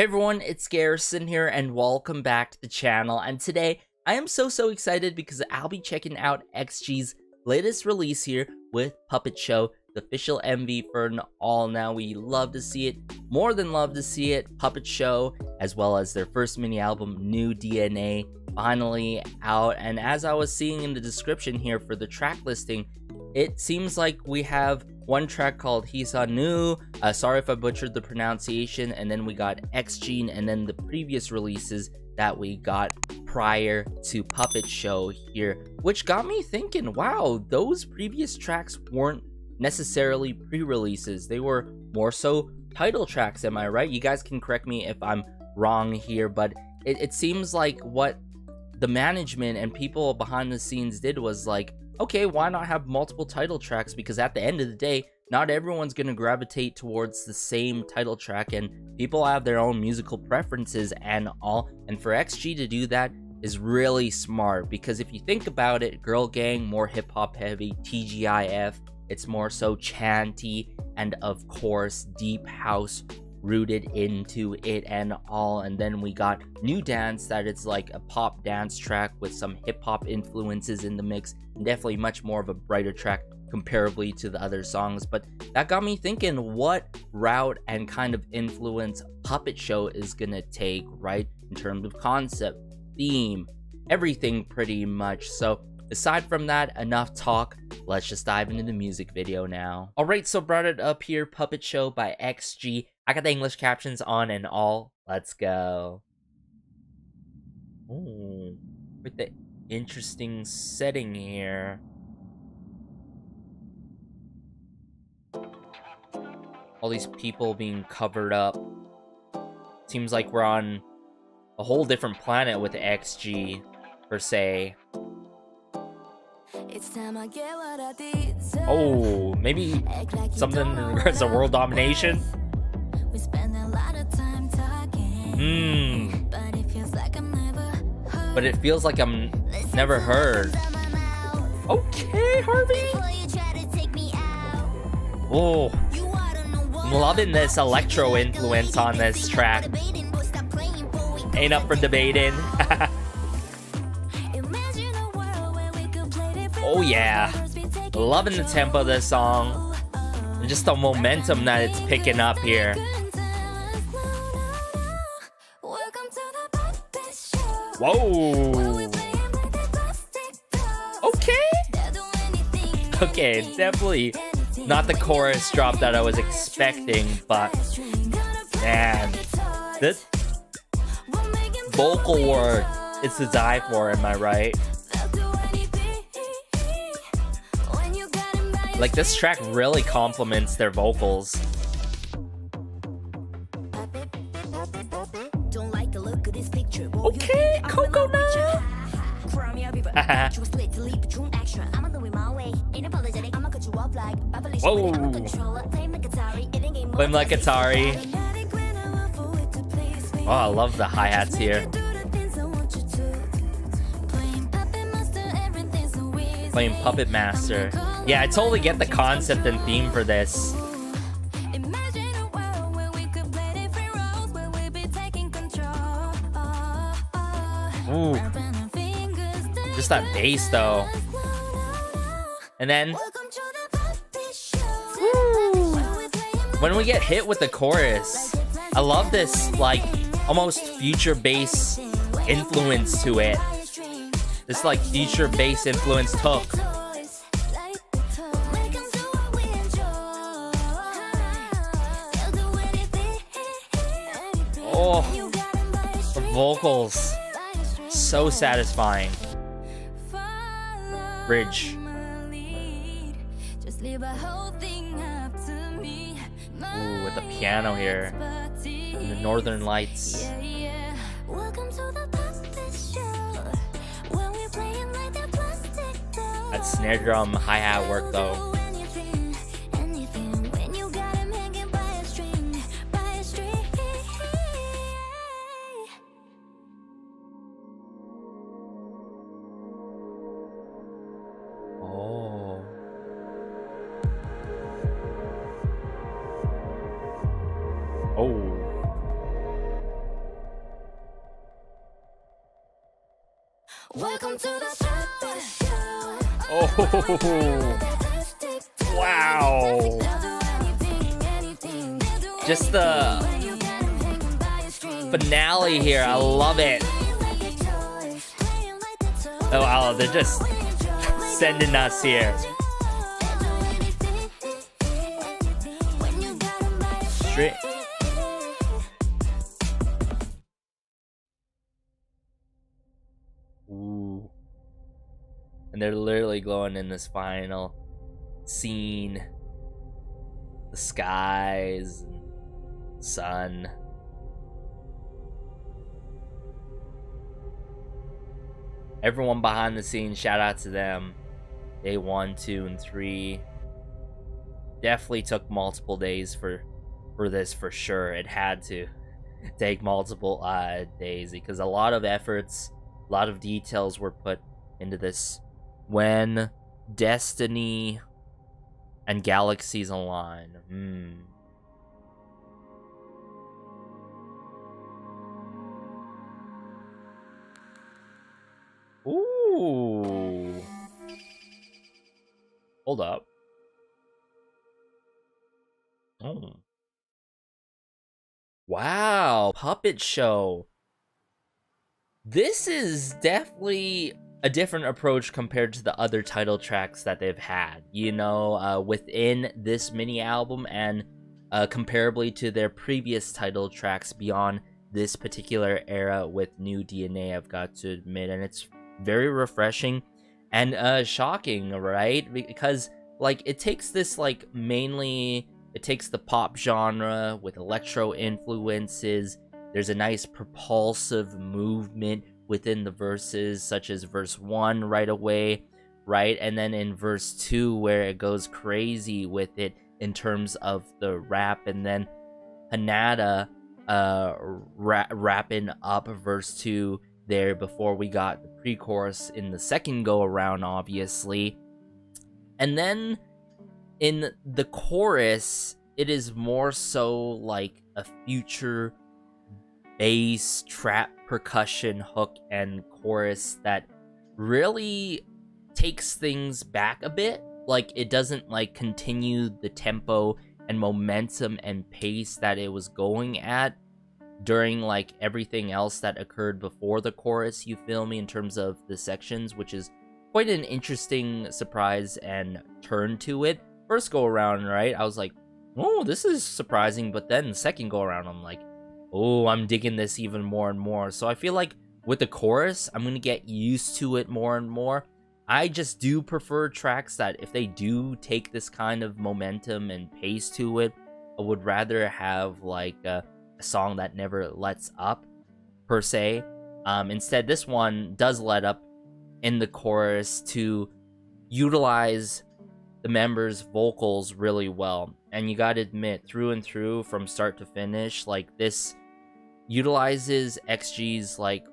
Hey everyone, it's Garrison here and welcome back to the channel, and today I am so excited because I'll be checking out XG's latest release here with Puppet Show, the official MV for an all now. We love to see it, more than love to see it. Puppet Show, as well as their first mini album New DNA, finally out. And as I was seeing in the description here for the track listing, it seems like we have one track called He Sa Nu, sorry if I butchered the pronunciation, and then we got X-Gene, and then the previous releases that we got prior to Puppet Show here, which got me thinking, wow, those previous tracks weren't necessarily pre-releases. They were more so title tracks, am I right? You guys can correct me if I'm wrong here, but it seems like what the management and people behind the scenes did was like, okay, why not have multiple title tracks? Because at the end of the day, not everyone's going to gravitate towards the same title track, and people have their own musical preferences and all. And for XG to do that is really smart, because if you think about it, Girl Gang, more hip hop heavy, TGIF, it's more so chanty, and of course, deep house rooted into it and all. And then we got New Dance, that it's like a pop dance track with some hip-hop influences in the mix, and definitely much more of a brighter track comparably to the other songs. But that got me thinking what route and kind of influence Puppet Show is gonna take, right, in terms of concept, theme, everything pretty much. So aside from that, enough talk, let's just dive into the music video now. Alright, so brought it up here, Puppet Show by XG. I got the English captions on and all. Let's go. Ooh, with the interesting setting here. All these people being covered up. Seems like we're on a whole different planet with XG, per se. Oh, maybe something in regards to world domination? But it feels like I'm never heard. Okay, Harvey. Oh, I'm loving this electro influence on this track. Ain't up for debating. Oh yeah, loving the tempo of this song and just the momentum that it's picking up here. Whoa. Okay, definitely not the chorus drop that I was expecting, but man, this vocal work, it's to die for, am I right? Like, this track really complements their vocals. Okay, coconut. Whoa. Blim like Atari. Oh, I love the hi-hats here. Playing Puppet Master. Yeah, I totally get the concept and theme for this. Ooh. Just that bass though. And then ooh, when we get hit with the chorus, I love this like almost future bass influence to it. This like future bass influenced hook. Oh, the vocals. So satisfying. Bridge. Ooh, with the piano here. And the northern lights. That snare drum hi-hat work though. Oh, wow. Just the finale here. I love it. Oh, wow, they're just sending us here. Straight. Ooh. And they're literally glowing in this final scene. The skies, and sun. Everyone behind the scenes, shout out to them. Day 1, 2, and 3. Definitely took multiple days for this, for sure. It had to take multiple days because a lot of efforts, a lot of details were put into this. When Destiny and Galaxies Align. Ooh. Hold up. Oh. Wow, Puppet Show. This is definitely a different approach compared to the other title tracks that they've had, you know, within this mini album, and comparably to their previous title tracks beyond this particular era with New DNA, I've got to admit. And it's very refreshing and shocking, right? Because like it takes this, like, mainly it takes the pop genre with electro influences. There's a nice propulsive movement within the verses, such as verse 1 right away, right? And then in verse 2 where it goes crazy with it in terms of the rap, and then Hanada wrapping up verse 2 there before we got the pre-chorus in the second go around, obviously. And then in the chorus, it is more so like a future bass, trap, percussion, hook, and chorus that really takes things back a bit. Like it doesn't like continue the tempo and momentum and pace that it was going at during like everything else that occurred before the chorus, you feel me, in terms of the sections, which is quite an interesting surprise and turn to it. First go around, right, I was like, oh, this is surprising, but then the second go around, I'm like, oh, I'm digging this even more and more. So I feel like with the chorus, I'm gonna get used to it more and more. I just do prefer tracks that if they do take this kind of momentum and pace to it, I would rather have like a song that never lets up per se. Instead, this one does let up in the chorus to utilize the members' vocals really well. And you gotta admit, through and through from start to finish, like this utilizes XG's like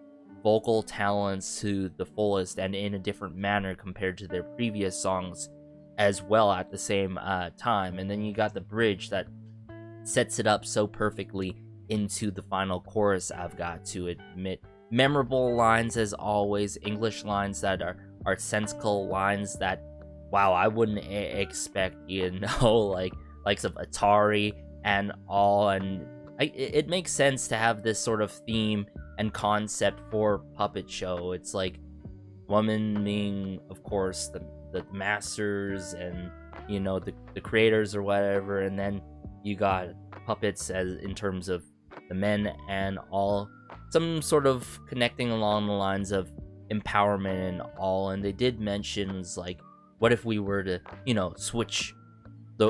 vocal talents to the fullest and in a different manner compared to their previous songs as well at the same time. And then you got the bridge that sets it up so perfectly into the final chorus, I've got to admit. Memorable lines as always, English lines that are sensical lines that, wow, I wouldn't expect, you know, like likes of Atari and all. And it makes sense to have this sort of theme and concept for Puppet Show. It's like woman being, of course, the masters and, you know, the creators or whatever, and then you got puppets as in terms of the men and all, some sort of connecting along the lines of empowerment and all. And they did mention like, what if we were to, you know, switch the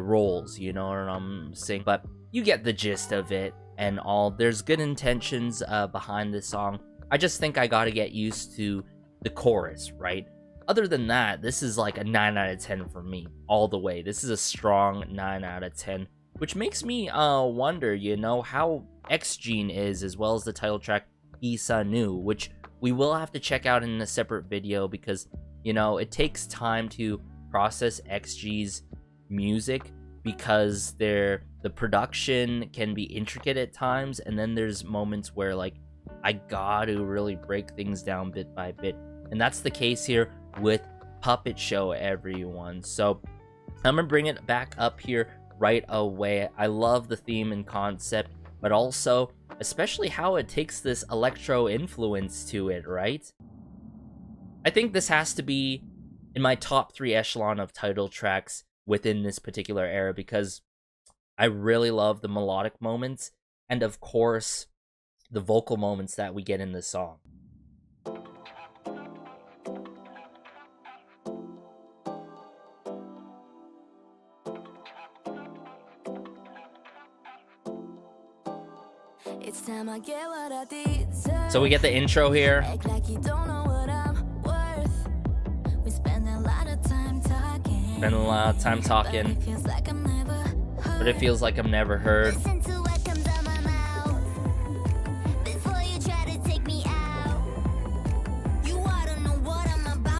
roles, you know what I'm saying? But you get the gist of it and all. There's good intentions behind this song. I just think I gotta get used to the chorus, right? Other than that, this is like a 9 out of 10 for me, all the way. This is a strong 9 out of 10, which makes me wonder, you know, how X-Gene is, as well as the title track, He Sa Nu, which we will have to check out in a separate video because, you know, it takes time to process XG's music because the production can be intricate at times, and then there's moments where, like, I gotta really break things down bit by bit And that's the case here with Puppet Show, everyone. So I'm gonna bring it back up here right away. I love the theme and concept, but also especially how it takes this electro influence to it, right? I think this has to be in my top 3 echelon of title tracks within this particular era, because I really love the melodic moments and of course the vocal moments that we get in this song. So we get the intro here. Spend a lot of time talking, but it feels like I'm never heard.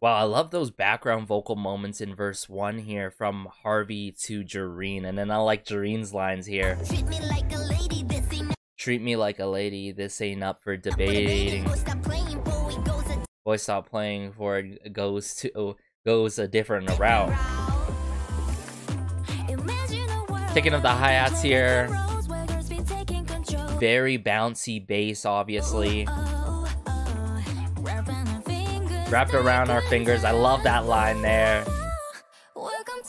Wow, I love those background vocal moments in verse 1 here from Harvey to Jurin, and then I like Jurin's lines here. Treat me like a lady, this ain't up for debating. Boy, stop playing for it goes a different route. Thinking of the hi-hats here. Very bouncy bass, obviously. Wrapped around our fingers. I love that line there.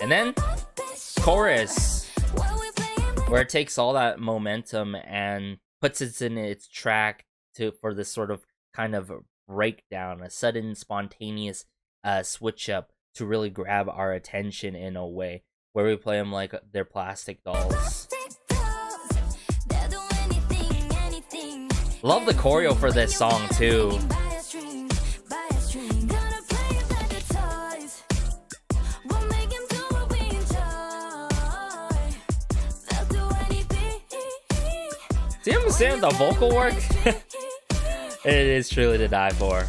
And then chorus, where it takes all that momentum and puts it in its track for this sort of kind of breakdown, a sudden spontaneous switch up to really grab our attention in a way, where we play them like they're plastic dolls. Love the choreo for this song too. Do you understand the vocal work? It is truly to die for.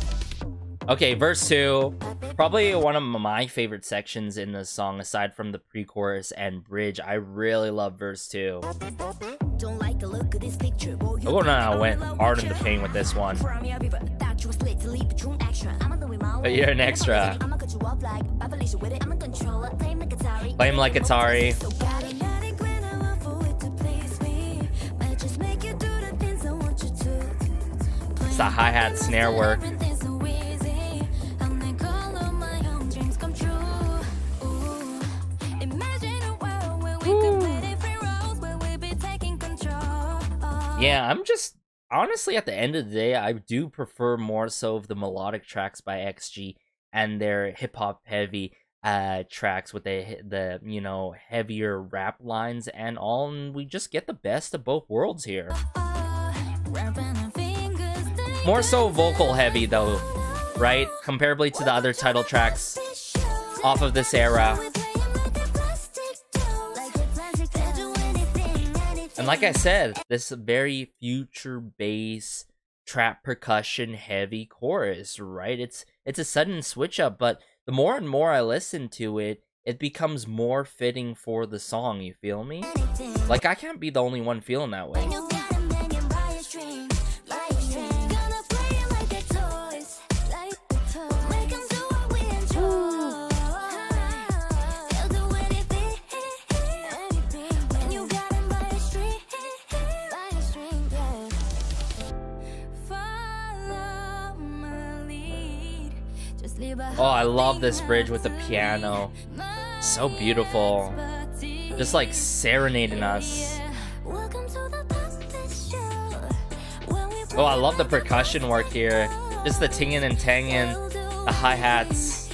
Okay, verse 2. Probably one of my favorite sections in this song, aside from the pre-chorus and bridge. I really love verse 2. Don't like the look of this picture. Boy, oh no, I went hard in the paint with this one. But you're an extra. Play him like Atari. The hi-hat snare work. Yeah, I'm just honestly at the end of the day, I do prefer more so of the melodic tracks by XG and their hip-hop heavy tracks with the you know, heavier rap lines and all, and we just get the best of both worlds here. More so vocal heavy though, right? Comparably to the other title tracks off of this era. And like I said, this very future bass, trap percussion heavy chorus, right? It's a sudden switch up, but the more and more I listen to it, it becomes more fitting for the song, you feel me? Like I can't be the only one feeling that way. Oh, I love this bridge with the piano. So beautiful. Just like serenading us. Oh, I love the percussion work here. Just the tinging and tanging, the hi-hats.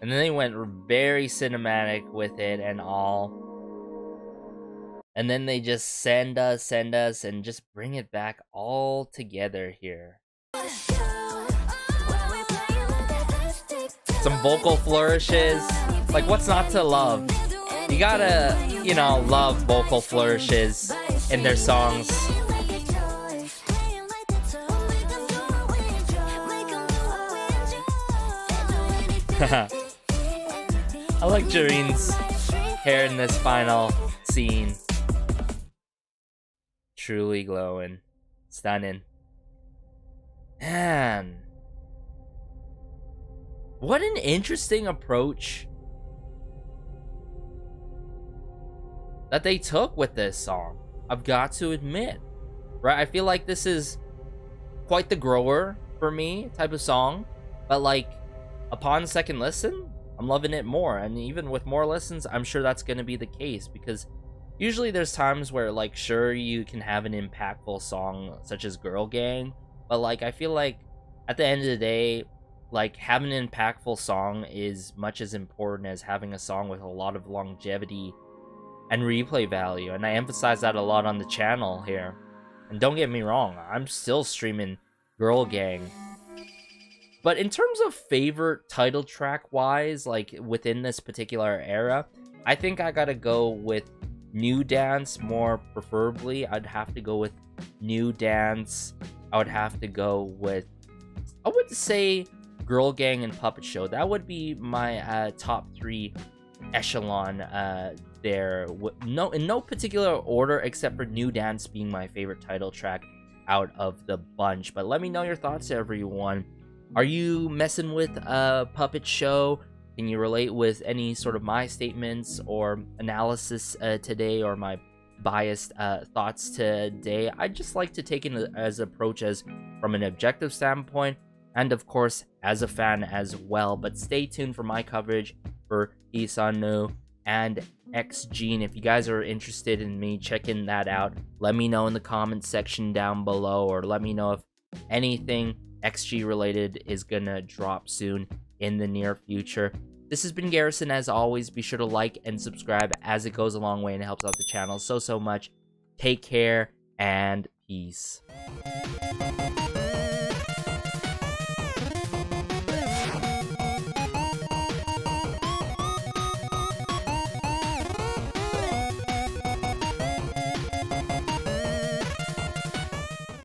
And then they went very cinematic with it and all. And then they just send us, and just bring it back all together here. Some vocal flourishes. Like, what's not to love? You gotta, you know, love vocal flourishes in their songs. I like Jurin's hair in this final scene. truly glowing. Stunning. Man. What an interesting approach that they took with this song, I've got to admit. Right? I feel like this is quite the grower for me type of song, but like upon second listen, I'm loving it more. And even with more listens, I'm sure that's going to be the case, because usually there's times where, like, sure, you can have an impactful song such as Girl Gang, but like I feel like at the end of the day, like, having an impactful song is much as important as having a song with a lot of longevity and replay value. And I emphasize that a lot on the channel here. And don't get me wrong, I'm still streaming Girl Gang. But in terms of favorite title track wise, like within this particular era, I think I gotta go with New Dance more preferably. I'd have to go with New Dance. I would have to go with, I would say, Girl Gang and Puppet Show. That would be my top three echelon there. In no particular order except for New Dance being my favorite title track out of the bunch. But let me know your thoughts, everyone. Are you messing with Puppet Show? Can you relate with any sort of my statements or analysis today, or my biased thoughts today? I just like to take it as approach as from an objective standpoint, and of course as a fan as well. But stay tuned for my coverage for He Sa Nu and X-Gene. If you guys are interested in me checking that out, let me know in the comment section down below, or let me know if anything XG related is gonna drop soon in the near future. This has been Garrison. As always, be sure to like and subscribe, as it goes a long way and helps out the channel so much. Take care and peace.